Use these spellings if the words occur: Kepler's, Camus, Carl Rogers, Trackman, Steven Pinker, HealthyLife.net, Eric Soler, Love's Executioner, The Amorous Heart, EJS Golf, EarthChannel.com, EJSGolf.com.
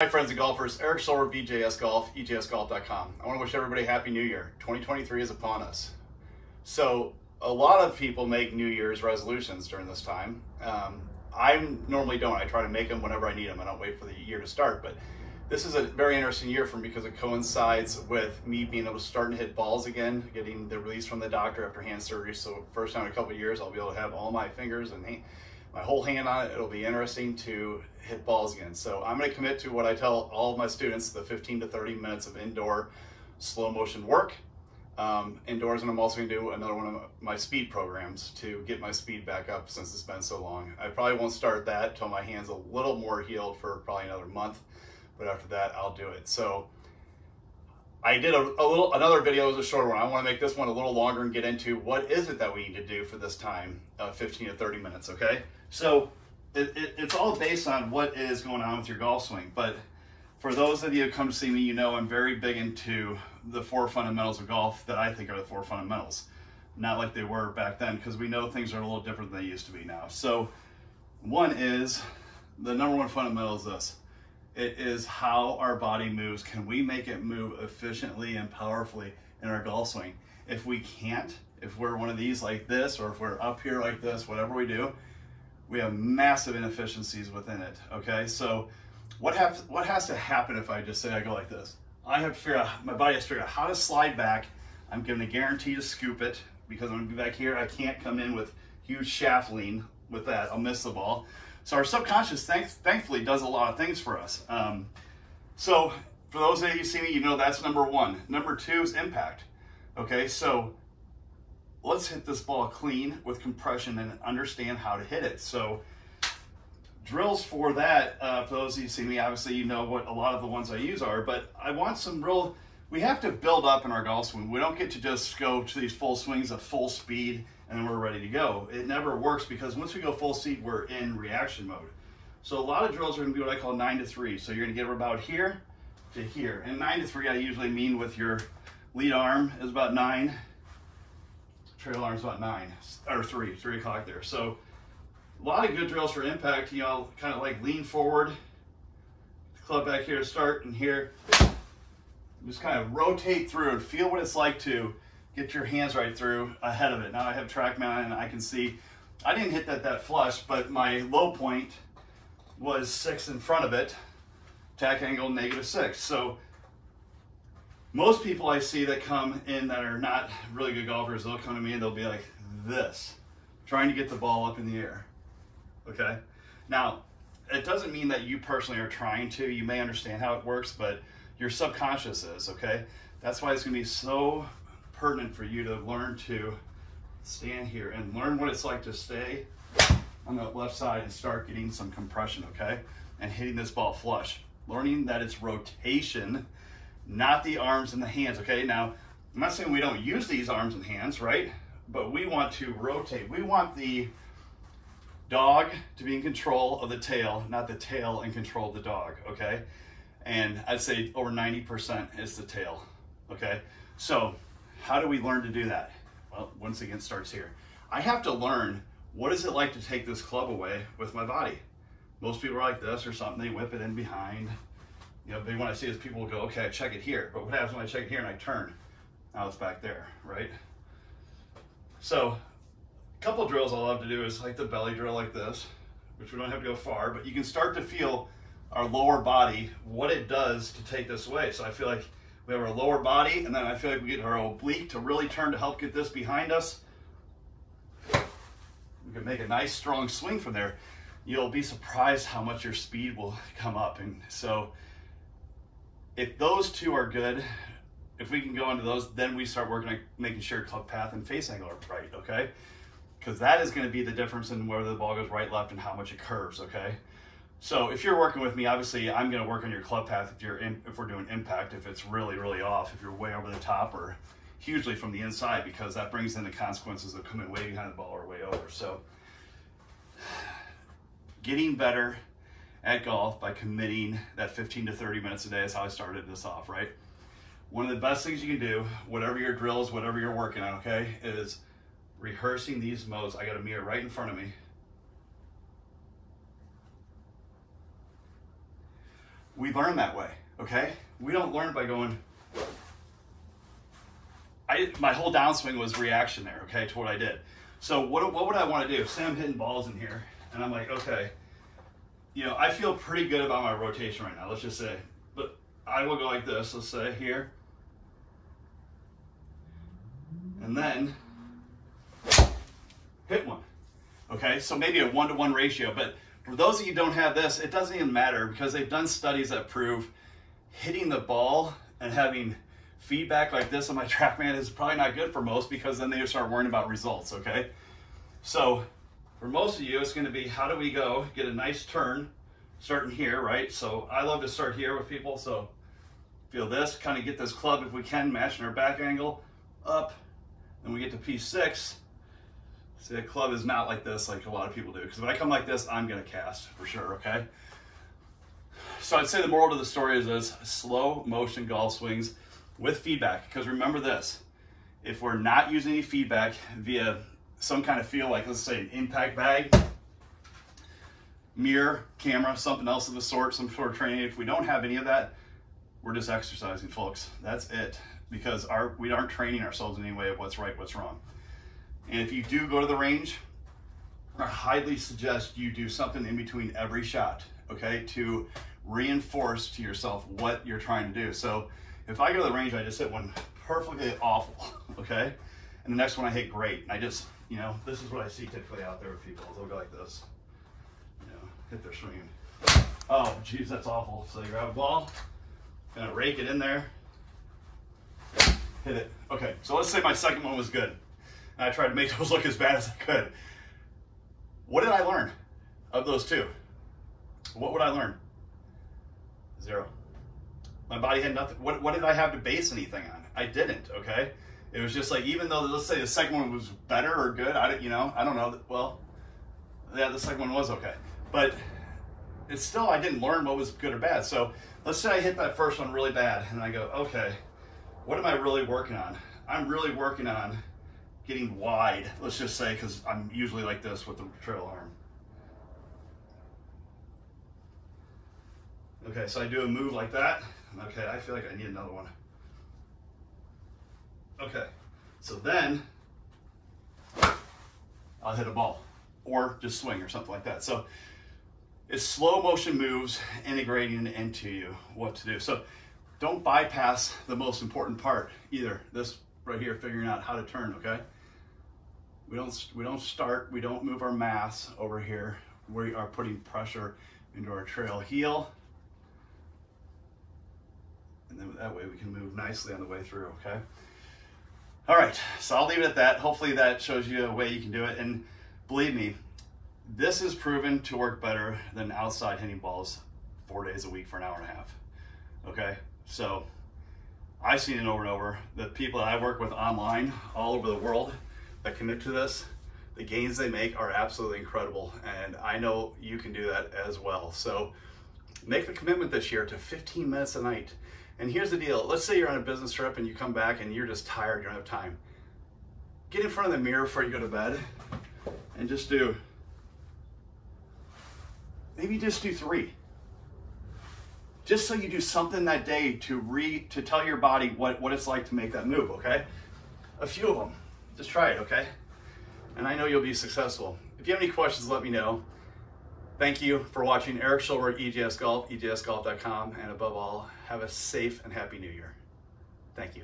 Hi friends and golfers, Eric Soler of EJS Golf, EJSGolf.com. I want to wish everybody a Happy New Year. 2023 is upon us. So a lot of people make New Year's resolutions during this time. I normally don't. I try to make them whenever I need them. I don't wait for the year to start, but this is a very interesting year for me because it coincides with me being able to start and hit balls again, getting the release from the doctor after hand surgery. So first time in a couple of years, I'll be able to have all my fingers and my whole hand on it. It'll be interesting to hit balls again. So I'm going to commit to what I tell all of my students, the 15 to 30 minutes of indoor slow motion work indoors. And I'm also going to do another one of my speed programs to get my speed back up since it's been so long. I probably won't start that till my hand's a little more healed for probably another month. But after that, I'll do it. So I did another video, it was a short one. I want to make this one a little longer and get into what is it that we need to do for this time of 15 to 30 minutes, okay? So it's all based on what is going on with your golf swing. But for those of you who come to see me, you know I'm very big into the four fundamentals of golf that I think are the four fundamentals. Not like they were back then, because we know things are a little different than they used to be now. So one is, the number one fundamental is this. It is how our body moves. Can we make it move efficiently and powerfully in our golf swing? If we can't, if we're one of these like this, or if we're up here like this, whatever we do, we have massive inefficiencies within it, okay? So what has to happen if I just say I go like this? I have to figure out, my body has to figure out how to slide back. I'm given a guarantee to scoop it because I'm gonna be back here. I can't come in with huge shaft lean with that. I'll miss the ball. So our subconscious, thankfully, does a lot of things for us. So for those of you who see me, you know that's number one. Number two is impact. Okay, so let's hit this ball clean with compression and understand how to hit it. So drills for that, for those of you who see me, obviously you know what a lot of the ones I use are, but I want some real, we have to build up in our golf swing. We don't get to just go to these full swings at full speed and we're ready to go. It never works because once we go full speed, we're in reaction mode. So a lot of drills are gonna be what I call 9 to 3. So you're gonna get about here to here. And 9 to 3, I usually mean with your lead arm is about 9, trail arm's about 9 or 3 o'clock there. So a lot of good drills for impact, you know, kind of like lean forward, club back here to start and here. Just kind of rotate through and feel what it's like to get your hands right through ahead of it. Now I have Trackman and I can see, I didn't hit that flush, but my low point was 6 in front of it, attack angle -6. So most people I see that come in that are not really good golfers, they'll come to me and they'll be like this, trying to get the ball up in the air, okay? Now, it doesn't mean that you personally are trying to, you may understand how it works, but your subconscious is, okay? That's why it's gonna be so pertinent for you to learn to stand here and learn what it's like to stay on the left side and start getting some compression, okay? And hitting this ball flush. Learning that it's rotation, not the arms and the hands, okay? Now, I'm not saying we don't use these arms and hands, right? But we want to rotate. We want the dog to be in control of the tail, not the tail in control of the dog, okay? And I'd say over 90% is the tail, okay? So how do we learn to do that? Well, once again, it starts here. I have to learn, what is it like to take this club away with my body? Most people are like this or something, they whip it in behind. You know, when I see this, people will go, okay, I check it here. But what happens when I check it here and I turn? Now it's back there, right? So a couple of drills I love to do is like the belly drill like this, which we don't have to go far, but you can start to feel our lower body, what it does to take this away. So I feel like we have our lower body, and then I feel like we get our oblique to really turn to help get this behind us. We can make a nice strong swing from there. You'll be surprised how much your speed will come up. And so if those two are good, if we can go into those, then we start working on making sure club path and face angle are right, okay? Because that is gonna be the difference in whether the ball goes right, left, and how much it curves, okay? So if you're working with me, obviously I'm going to work on your club path if we're doing impact, if it's really, really off, if you're way over the top or hugely from the inside, because that brings in the consequences of coming way behind the ball or way over. So getting better at golf by committing that 15 to 30 minutes a day is how I started this off, right? One of the best things you can do, whatever your drills, whatever you're working on, okay, is rehearsing these modes. I got a mirror right in front of me. we learn that way, okay? We don't learn by going, my whole downswing was reaction there, okay, to what I did. So what would I want to do? Say I'm hitting balls in here, and I'm like, okay, you know, I feel pretty good about my rotation right now, let's just say. But I will go like this, let's say, here. And then hit one, okay? So maybe a one-to-one ratio, but for those of you who don't have this, it doesn't even matter because they've done studies that prove hitting the ball and having feedback like this on my Trackman is probably not good for most, because then they start worrying about results, okay? So for most of you, it's gonna be how do we go get a nice turn starting here, right? So I love to start here with people, so feel this, kind of get this club if we can, matching our back angle up, then we get to P6. See, the club is not like this like a lot of people do, because when I come like this, I'm gonna cast for sure, okay? So I'd say the moral to the story is this: slow motion golf swings with feedback, because remember this, if we're not using any feedback via some kind of feel, like let's say an impact bag, mirror, camera, something else of the sort, some sort of training, if we don't have any of that, we're just exercising, folks. That's it, because we aren't training ourselves in any way of what's right, what's wrong. And if you do go to the range, I highly suggest you do something in between every shot, okay, to reinforce to yourself what you're trying to do. So if I go to the range, I just hit one perfectly awful, okay, and the next one I hit great. And I just, you know, this is what I see typically out there with people. They'll go like this, you know, hit their swing. Oh, geez, that's awful. So you grab a ball, gonna rake it in there, hit it. Okay, so let's say my second one was good. I tried to make those look as bad as I could. What did I learn of those two? What would I learn? Zero. My body had nothing. What did I have to base anything on? I didn't, okay? It was just like, even though, let's say the second one was better or good, I don't know. Well, yeah, the second one was okay. But it's still, I didn't learn what was good or bad. So let's say I hit that first one really bad, and I go, okay, what am I really working on? I'm really working on getting wide, let's just say, because I'm usually like this with the trail arm. Okay, so I do a move like that. Okay, I feel like I need another one. Okay, so then I'll hit a ball or just swing or something like that. So it's slow motion moves integrating into you what to do. So don't bypass the most important part either. This right here, figuring out how to turn, okay? We don't move our mass over here. We are putting pressure into our trail heel. And then that way we can move nicely on the way through, okay? All right, so I'll leave it at that. Hopefully that shows you a way you can do it. And believe me, this is proven to work better than outside hitting balls 4 days a week for an hour and a half, okay? So I've seen it over and over. The people that I work with online all over the world that commit to this, the gains they make are absolutely incredible. And I know you can do that as well. So make the commitment this year to 15 minutes a night. And here's the deal. Let's say you're on a business trip and you come back and you're just tired, you don't have time. Get in front of the mirror before you go to bed and just do, maybe just do three. Just so you do something that day to tell your body what it's like to make that move, okay? A few of them, just try it, okay? And I know you'll be successful. If you have any questions, let me know. Thank you for watching. Eric Soler, EJS Golf, EJSGolf.com, and above all, have a safe and happy new year. Thank you.